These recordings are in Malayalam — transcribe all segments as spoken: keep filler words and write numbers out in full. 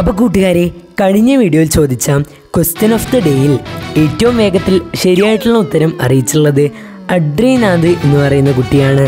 അപ്പോൾ കൂട്ടുകാരെ, കഴിഞ്ഞ വീഡിയോയിൽ ചോദിച്ച ക്വസ്റ്റ്യൻ ഓഫ് ദ ഡേയിൽ ഏറ്റവും വേഗത്തിൽ ശരിയായിട്ടുള്ള ഉത്തരം അറിയിച്ചുള്ളത് അഡ്രീനാഥ് എന്ന് പറയുന്ന കുട്ടിയാണ്.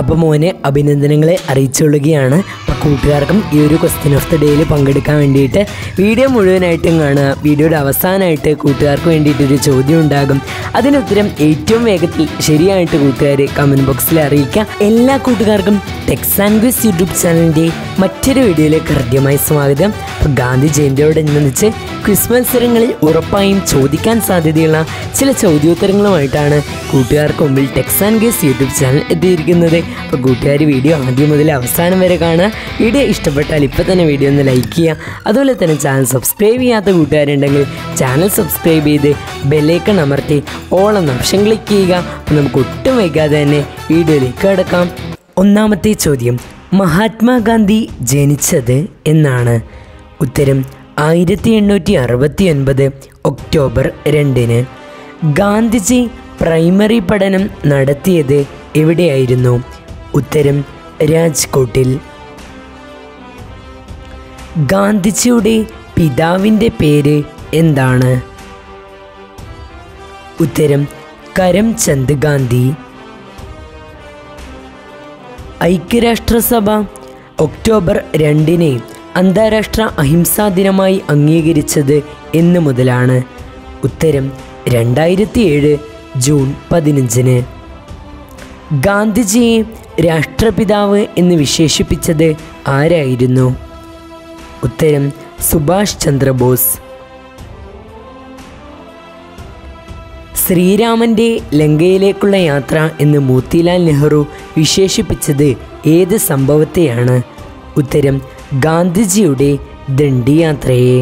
അപ്പോൾ മോനെ അഭിനന്ദനങ്ങളെ അറിയിച്ചുകൊള്ളുകയാണ്. അപ്പോൾ കൂട്ടുകാർക്കും ഈ ഒരു ക്വസ്റ്റ്യൻ ഓഫ് ദ ഡേയിൽ പങ്കെടുക്കാൻ വേണ്ടിയിട്ട് വീഡിയോ മുഴുവനായിട്ടും കാണുക. വീഡിയോയുടെ അവസാനമായിട്ട് കൂട്ടുകാർക്ക് വേണ്ടിയിട്ടൊരു ചോദ്യം ഉണ്ടാകും. അതിനുത്തരം ഏറ്റവും വേഗത്തിൽ ശരിയായിട്ട് കൂട്ടുകാർ കമൻറ്റ് ബോക്സിൽ അറിയിക്കുക. എല്ലാ കൂട്ടുകാർക്കും ടെക്സാൻ ഗൈസ് യൂട്യൂബ് ചാനലിൻ്റെ മറ്റൊരു വീഡിയോയിലേക്ക് ഹൃദ്യമായി സ്വാഗതം. അപ്പോൾ ഗാന്ധി ജയന്തിയോടനുബന്ധിച്ച് ക്വിസ് മത്സരങ്ങളിൽ ഉറപ്പായും ചോദിക്കാൻ സാധ്യതയുള്ള ചില ചോദ്യോത്തരങ്ങളുമായിട്ടാണ് കൂട്ടുകാർക്ക് മുമ്പിൽ ടെക്സാൻ ഗൈസ് യൂട്യൂബ് ചാനൽ എത്തിയിരിക്കുന്നത്. അപ്പോൾ കൂട്ടുകാർ വീഡിയോ ആദ്യം മുതൽ അവസാനം വരെ കാണുക. വീഡിയോ ഇഷ്ടപ്പെട്ടാൽ ഇപ്പോൾ തന്നെ വീഡിയോ ഒന്ന് ലൈക്ക് ചെയ്യുക. അതുപോലെ തന്നെ ചാനൽ സബ്സ്ക്രൈബ് ചെയ്യാത്ത കൂട്ടുകാരുണ്ടെങ്കിൽ ചാനൽ സബ്സ്ക്രൈബ് ചെയ്ത് ബെല്ലൈക്കൺ അമർത്തി ഓൾ എന്ന ഓപ്ഷൻ ക്ലിക്ക് ചെയ്യുക. അപ്പോൾ നമുക്ക് ഒട്ടും വൈകാതെ തന്നെ വീഡിയോയിലേക്ക് കടക്കാം. ഒന്നാമത്തെ ചോദ്യം, മഹാത്മാഗാന്ധി ജനിച്ചത് എന്നാണ്. ഉത്തരം ആയിരത്തി എണ്ണൂറ്റി അറുപത്തി ഒൻപത് ഒക്ടോബർ രണ്ടിന്. ഗാന്ധിജി പ്രൈമറി പഠനം നടത്തിയത് എവിടെയായിരുന്നു? ഉത്തരം രാജ്കോട്ടിൽ. ഗാന്ധിജിയുടെ പിതാവിൻ്റെ പേര് എന്താണ്? ഉത്തരം കരംചന്ദ് ഗാന്ധി. ഐക്യരാഷ്ട്രസഭ ഒക്ടോബർ രണ്ടിന് അന്താരാഷ്ട്ര അഹിംസാ ദിനമായി അംഗീകരിച്ചത് എന്ന് മുതലാണ്? ഉത്തരം രണ്ടായിരത്തി ഏഴ് ജൂൺ പതിനഞ്ചിന്. ഗാന്ധിജിയെ രാഷ്ട്രപിതാവ് എന്ന് വിശേഷിപ്പിച്ചത് ആരായിരുന്നു? ഉത്തരം സുഭാഷ് ചന്ദ്രബോസ്. ശ്രീരാമൻ്റെ ലങ്കയിലേക്കുള്ള യാത്ര എന്ന് മോത്തിലാൽ നെഹ്റു വിശേഷിപ്പിച്ചത് ഏത് സംഭവത്തെയാണ്? ഉത്തരം ഗാന്ധിജിയുടെ ദണ്ഡിയാത്രയെ.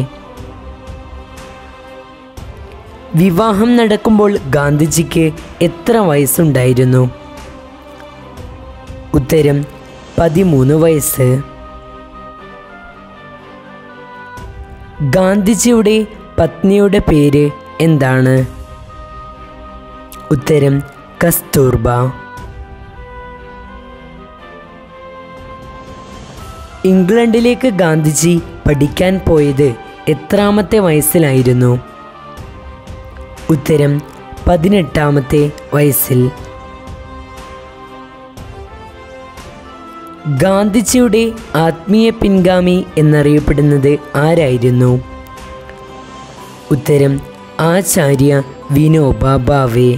വിവാഹം നടക്കുമ്പോൾ ഗാന്ധിജിക്ക് എത്ര വയസ്സുണ്ടായിരുന്നു? ഉത്തരം പതിമൂന്ന് വയസ്സ്. ഗാന്ധിജിയുടെ പത്നിയുടെ പേര് എന്താണ്? ഉത്തരം കസ്തൂർബ. ഇംഗ്ലണ്ടിലേക്ക് ഗാന്ധിജി പഠിക്കാൻ പോയത് എത്രാമത്തെ വയസ്സിലായിരുന്നു? ഉത്തരം പതിനെട്ടാമത്തെ വയസ്സിൽ. ഗാന്ധിജിയുടെ ആത്മീയ പിൻഗാമി എന്നറിയപ്പെടുന്നത് ആരായിരുന്നു? ഉത്തരം ആചാര്യ വിനോബ ഭാവെ.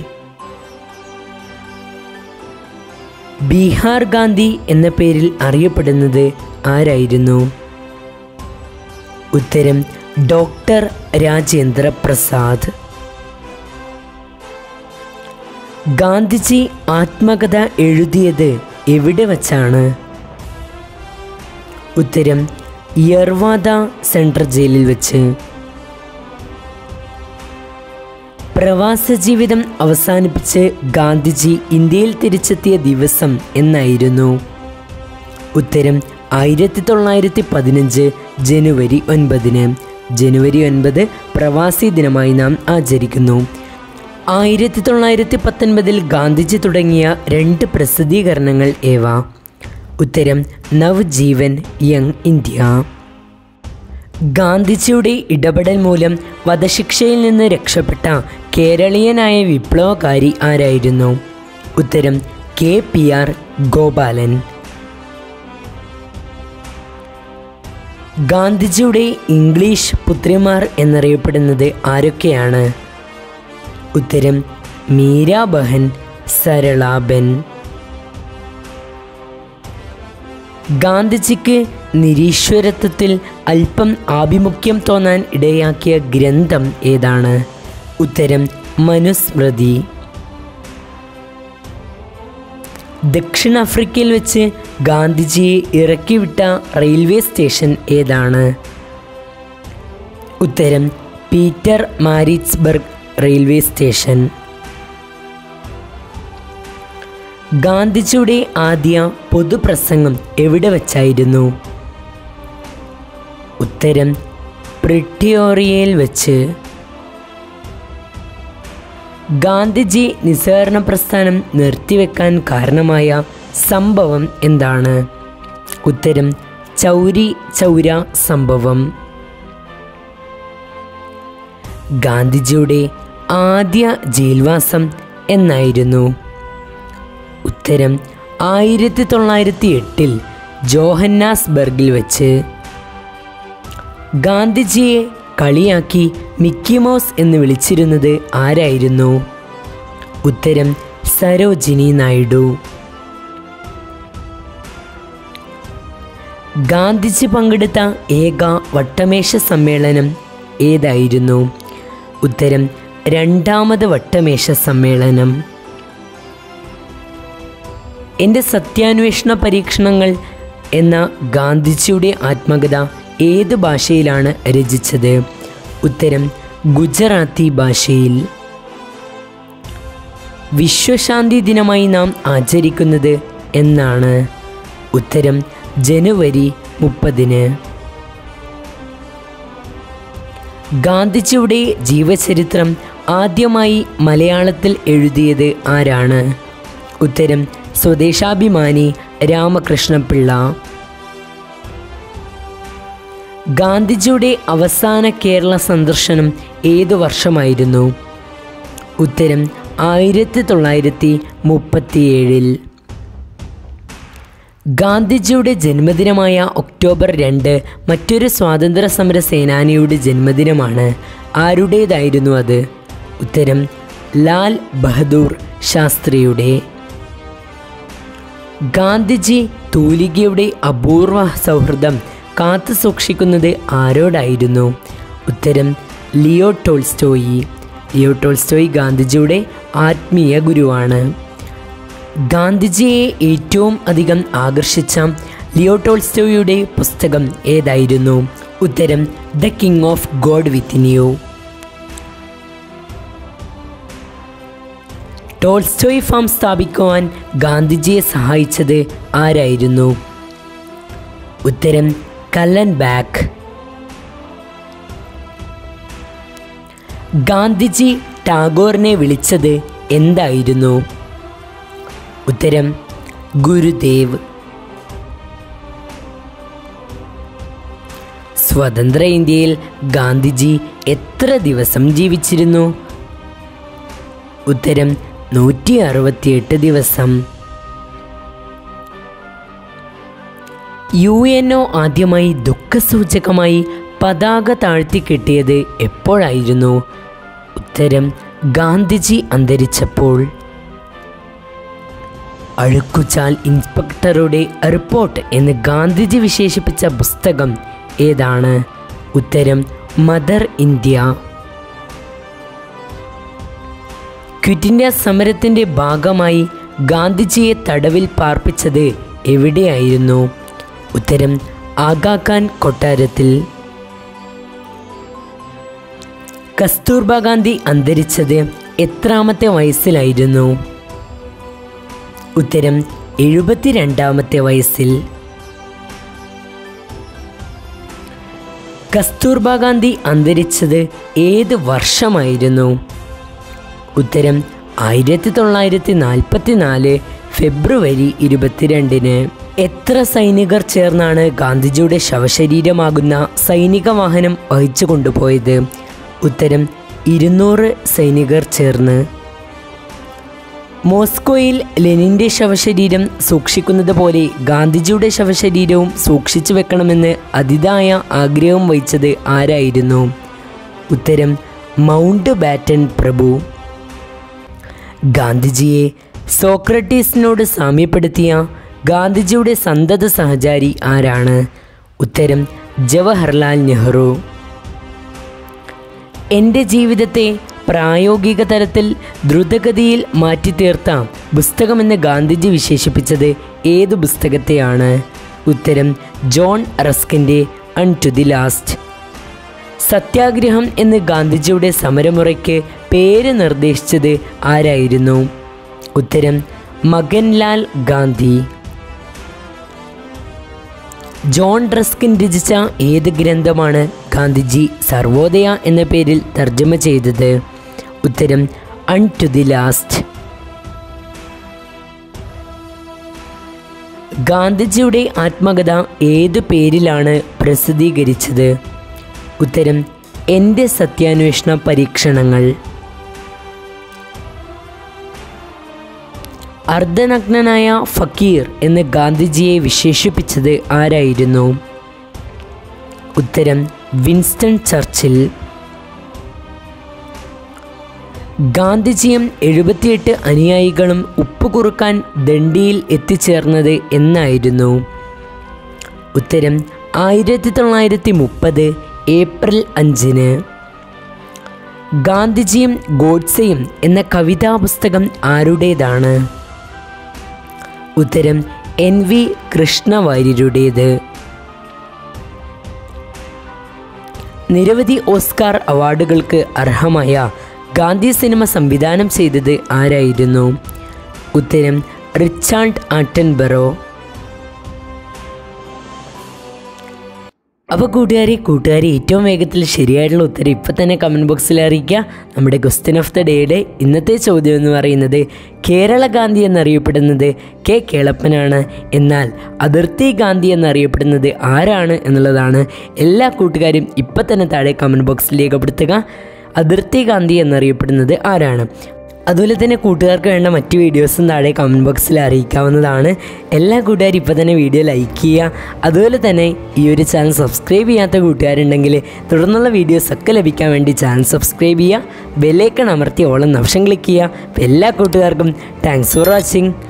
ബീഹാർ ഗാന്ധി എന്ന പേരിൽ അറിയപ്പെടുന്നത് ആരായിരുന്നു? ഉത്തരം ഡോക്ടർ രാജേന്ദ്ര പ്രസാദ്. ഗാന്ധിജി ആത്മകഥ എഴുതിയത് എവിടെ വച്ചാണ്? ഉത്തരം യർവാദ സെൻട്രൽ ജയിലിൽ വച്ച്. പ്രവാസ ജീവിതം അവസാനിപ്പിച്ച് ഗാന്ധിജി ഇന്ത്യയിൽ തിരിച്ചെത്തിയ ദിവസം എന്നായിരുന്നു? ഉത്തരം ആയിരത്തി തൊള്ളായിരത്തി പതിനഞ്ച് ജനുവരി ഒൻപതിന്. ജനുവരി ഒൻപത് പ്രവാസി ദിനമായി നാം ആചരിക്കുന്നു. ആയിരത്തി തൊള്ളായിരത്തി പത്തൊൻപതിൽ ഗാന്ധിജി തുടങ്ങിയ രണ്ട് പ്രസിദ്ധീകരണങ്ങൾ ഏവ? ഉത്തരം നവജീവൻ, യങ് ഇന്ത്യ. ഗാന്ധിജിയുടെ ഇടപെടൽ മൂലം വധശിക്ഷയിൽ നിന്ന് രക്ഷപ്പെട്ട കേരളീയനായ വിപ്ലവകാരി ആരായിരുന്നു? ഉത്തരം കെ പി ആർ ഗോപാലൻ. ഗാന്ധിജിയുടെ ഇംഗ്ലീഷ് പുത്രിമാർ എന്നറിയപ്പെടുന്നത് ആരൊക്കെയാണ്? ഉത്തരം മീരാബഹൻ, സരളാബെൻ. ഗാന്ധിജിക്ക് നിരീശ്വരത്വത്തിൽ അല്പം ആഭിമുഖ്യം തോന്നാൻ ഇടയാക്കിയ ഗ്രന്ഥം ഏതാണ്? ഉത്തരം മനുസ്മൃതി. ദക്ഷിണാഫ്രിക്കയിൽ വെച്ച് ഗാന്ധിജിയെ ഇറക്കിവിട്ട റെയിൽവേ സ്റ്റേഷൻ ഏതാണ്? ഉത്തരം പീറ്റർ മാരിറ്റ്സ്ബർഗ് റെയിൽവേ സ്റ്റേഷൻ. ഗാന്ധിജിയുടെ ആദ്യ പൊതുപ്രസംഗം എവിടെ വച്ചായിരുന്നു? ഉത്തരം പ്രിറ്റോറിയയിൽ വെച്ച്. ഗാന്ധിജി നിസ്സഹകരണ പ്രസ്ഥാനം നിർത്തിവെക്കാൻ കാരണമായ സംഭവം എന്താണ്? ഉത്തരം ചൗരി ചൗര സംഭവം. ഗാന്ധിജിയുടെ ആദ്യ ജയിൽവാസം എന്നായിരുന്നു? ഉത്തരം ആയിരത്തി തൊള്ളായിരത്തി എട്ടിൽ ജോഹന്നാസ്ബർഗിൽ വച്ച്. ഗാന്ധിജിയെ കളിയാക്കി മിക്കിമോസ് എന്ന് വിളിച്ചിരുന്നത് ആരായിരുന്നു? ഉത്തരം സരോജിനി നായിഡു. ഗാന്ധിജി പങ്കെടുത്ത ഏക വട്ടമേശ സമ്മേളനം ഏതായിരുന്നു? ഉത്തരം രണ്ടാമത് വട്ടമേശ സമ്മേളനം. എൻ്റെ സത്യാന്വേഷണ പരീക്ഷണങ്ങൾ എന്ന ഗാന്ധിജിയുടെ ആത്മകഥ ഏത് ഭാഷയിലാണ് രചിച്ചത്? ഉത്തരം ഗുജറാത്തി ഭാഷയിൽ. വിശ്വശാന്തി ദിനമായി നാം ആചരിക്കുന്നത് എന്നാണ്? ഉത്തരം ജനുവരി മുപ്പതിന്. ഗാന്ധിജിയുടെ ജീവചരിത്രം ആദ്യമായി മലയാളത്തിൽ എഴുതിയത് ആരാണ്? ഉത്തരം സ്വദേശാഭിമാനി രാമകൃഷ്ണ പിള്ള. ഗാന്ധിജിയുടെ അവസാന കേരള സന്ദർശനം ഏതു വർഷമായിരുന്നു? ഉത്തരം ആയിരത്തി തൊള്ളായിരത്തി മുപ്പത്തിയേഴിൽ. ഗാന്ധിജിയുടെ ജന്മദിനമായ ഒക്ടോബർ രണ്ട് മറ്റൊരു സ്വാതന്ത്ര്യ സമര സേനാനിയുടെ ജന്മദിനമാണ്. ആരുടേതായിരുന്നു അത്? ഉത്തരം ലാൽ ബഹദൂർ ശാസ്ത്രിയുടെ. ഗാന്ധിജി തൂലികയുടെ അപൂർവ സൗഹൃദം കാത്തു സൂക്ഷിക്കുന്നത് ആരോടായിരുന്നു? ഉത്തരം ലിയോ ടോൾസ്റ്റോയി. ലിയോ ടോൾസ്റ്റോയി ഗാന്ധിജിയുടെ ആത്മീയ ഗുരുവാണ്. ഗാന്ധിജിയെ ഏറ്റവും അധികം ആകർഷിച്ച ലിയോ ടോൾസ്റ്റോയുടെ പുസ്തകം ഏതായിരുന്നു? ഉത്തരം the king of God വിത്തിനിയോ. Tolstoy farm സ്ഥാപിക്കുവാൻ ഗാന്ധിജിയെ സഹായിച്ചത് ആരായിരുന്നു? ഉത്തരം കല്ലൻ ബാക്ക്. ഗാന്ധിജി ടാഗോറിനെ വിളിച്ചത് എന്തായിരുന്നു? ഉത്തരം ഗുരുദേവ്. സ്വതന്ത്ര ഇന്ത്യയിൽ ഗാന്ധിജി എത്ര ദിവസം ജീവിച്ചിരുന്നു? ഉത്തരം നൂറ്റി അറുപത്തിയെട്ട് ദിവസം. യു എൻ ഒ ആദ്യമായി ദുഃഖസൂചകമായി പതാക താഴ്ത്തി കെട്ടിയത് എപ്പോഴായിരുന്നു? ഉത്തരം ഗാന്ധിജി അന്തരിച്ചപ്പോൾ. അഴുക്കുചാൽ ഇൻസ്പെക്ടറുടെ റിപ്പോർട്ട് എന്ന് ഗാന്ധിജി വിശേഷിപ്പിച്ച പുസ്തകം ഏതാണ്? ഉത്തരം മദർ ഇന്ത്യ. ക്വിറ്റ് ഇന്ത്യ സമരത്തിൻ്റെ ഭാഗമായി ഗാന്ധിജിയെ തടവിൽ പാർപ്പിച്ചത് എവിടെയായിരുന്നു? ഉത്തരം ആഗാ ഖാൻ കൊട്ടാരത്തിൽ. കസ്തൂർബാ ഗാന്ധി അന്തരിച്ചത് എത്രാമത്തെ വയസ്സിലായിരുന്നു? ഉത്തരം എഴുപത്തിരണ്ടാമത്തെ വയസ്സിൽ. കസ്തൂർബാ ഗാന്ധി അന്തരിച്ചത് ഏത് വർഷമായിരുന്നു? ഉത്തരം ആയിരത്തി തൊള്ളായിരത്തി നാൽപ്പത്തി നാല് ഫെബ്രുവരി ഇരുപത്തിരണ്ടിന്. എത്ര സൈനികർ ചേർന്നാണ് ഗാന്ധിജിയുടെ ശവശരീരമാകുന്ന സൈനിക വാഹനം വഹിച്ചു കൊണ്ടുപോയത്? ഉത്തരം ഇരുന്നൂറ് സൈനികർ ചേർന്ന്. മോസ്കോയിൽ ലെനിൻ്റെ ശവശരീരം സൂക്ഷിക്കുന്നത് പോലെ ഗാന്ധിജിയുടെ ശവശരീരവും സൂക്ഷിച്ചു വെക്കണമെന്ന് അതിയായ ആഗ്രഹം വഹിച്ചത് ആരായിരുന്നു? ഉത്തരം മൗണ്ട് ബാറ്റൻ പ്രഭു. ഗാന്ധിജിയെ സോക്രട്ടീസിനോട് സാമ്യപ്പെടുത്തിയ ഗാന്ധിജിയുടെ സന്തത സഹചാരി ആരാണ്? ഉത്തരം ജവഹർലാൽ നെഹ്റു. എൻ്റെ ജീവിതത്തെ പ്രായോഗിക തലത്തിൽ ദ്രുതഗതിയിൽ മാറ്റിത്തീർത്ത പുസ്തകമെന്ന് ഗാന്ധിജി വിശേഷിപ്പിച്ചത് ഏതു പുസ്തകത്തെയാണ്? ഉത്തരം ജോൺ റസ്കിൻ്റെ അൺടു ദി ലാസ്റ്റ്. സത്യാഗ്രഹം എന്ന് ഗാന്ധിജിയുടെ സമരമുറയ്ക്ക് പേര് നിർദ്ദേശിച്ചത് ആരായിരുന്നു? ഉത്തരം മഗൻലാൽ ഗാന്ധി. ജോൺ റസ്കിൻ രചിച്ച ഏത് ഗ്രന്ഥമാണ് ഗാന്ധിജി സർവോദയ എന്ന പേരിൽ തർജ്ജമ ചെയ്തത്? ഉത്തരം അൺടു ദി ലാസ്റ്റ്. ഗാന്ധിജിയുടെ ആത്മകഥ ഏതു പേരിലാണ് പ്രസിദ്ധീകരിച്ചത്? ഉത്തരം എൻ്റെ സത്യാന്വേഷണ പരീക്ഷണങ്ങൾ. അർദ്ധനഗ്നനായ ഫക്കീർ എന്ന് ഗാന്ധിജിയെ വിശേഷിപ്പിച്ചത് ആരായിരുന്നു? ഉത്തരം വിൻസ്റ്റൺ ചർച്ചിൽ. ഗാന്ധിജിയും എഴുപത്തിയെട്ട് അനുയായികളും ഉപ്പുകുറുക്കാൻ ദണ്ഡിയിൽ എത്തിച്ചേർന്നത് എന്നായിരുന്നു? ഉത്തരം ആയിരത്തി തൊള്ളായിരത്തി മുപ്പത് ഏപ്രിൽ അഞ്ചിന്. ഗാന്ധിജിയും ഗോഡ്സെയും എന്ന കവിതാ പുസ്തകം ആരുടേതാണ്? ഉത്തരം എൻ വി കൃഷ്ണവാര്യരുടേത്. നിരവധി ഓസ്കാർ അവാർഡുകൾക്ക് അർഹമായ ഗാന്ധി സിനിമ സംവിധാനം ചെയ്തത് ആരായിരുന്നു? ഉത്തരം റിച്ചാർഡ് ആട്ടൻബറോ. അപ്പോൾ കൂട്ടുകാരി കൂട്ടുകാരി ഏറ്റവും വേഗത്തിൽ ശരിയായിട്ടുള്ള ഉത്തരം ഇപ്പം തന്നെ കമൻറ്റ് ബോക്സിൽ അറിയിക്കുക. നമ്മുടെ ക്വസ്റ്റ്യൻ ഓഫ് ദ ഡേയുടെ ഇന്നത്തെ ചോദ്യം എന്ന് പറയുന്നത് കേരള ഗാന്ധി എന്നറിയപ്പെടുന്നത് കെ കേളപ്പനാണ്. എന്നാൽ അതിർത്തി ഗാന്ധി എന്നറിയപ്പെടുന്നത് ആരാണ് എന്നുള്ളതാണ്. എല്ലാ കൂട്ടുകാരും ഇപ്പം തന്നെ താഴെ കമൻറ്റ് ബോക്സിൽ രേഖപ്പെടുത്തുക. അതിർത്തി ഗാന്ധി എന്നറിയപ്പെടുന്നത് ആരാണ്? അതുപോലെ തന്നെ കൂട്ടുകാർക്ക് വേണ്ട മറ്റ് വീഡിയോസും താഴെ കമൻറ്റ് ബോക്സിൽ അറിയിക്കാവുന്നതാണ്. എല്ലാ കൂട്ടുകാരും ഇപ്പോൾ തന്നെ വീഡിയോ ലൈക്ക് ചെയ്യുക. അതുപോലെ തന്നെ ഈ ഒരു ചാനൽ സബ്സ്ക്രൈബ് ചെയ്യാത്ത കൂട്ടുകാരുണ്ടെങ്കിൽ തുടർന്നുള്ള വീഡിയോസൊക്കെ ലഭിക്കാൻ വേണ്ടി ചാനൽ സബ്സ്ക്രൈബ് ചെയ്യുക. ബെൽ ഐക്കൺ അമർത്തി ഓളം നവശം ക്ലിക്ക് ചെയ്യുക. എല്ലാ കൂട്ടുകാർക്കും താങ്ക്സ് ഫോർ വാച്ചിങ്.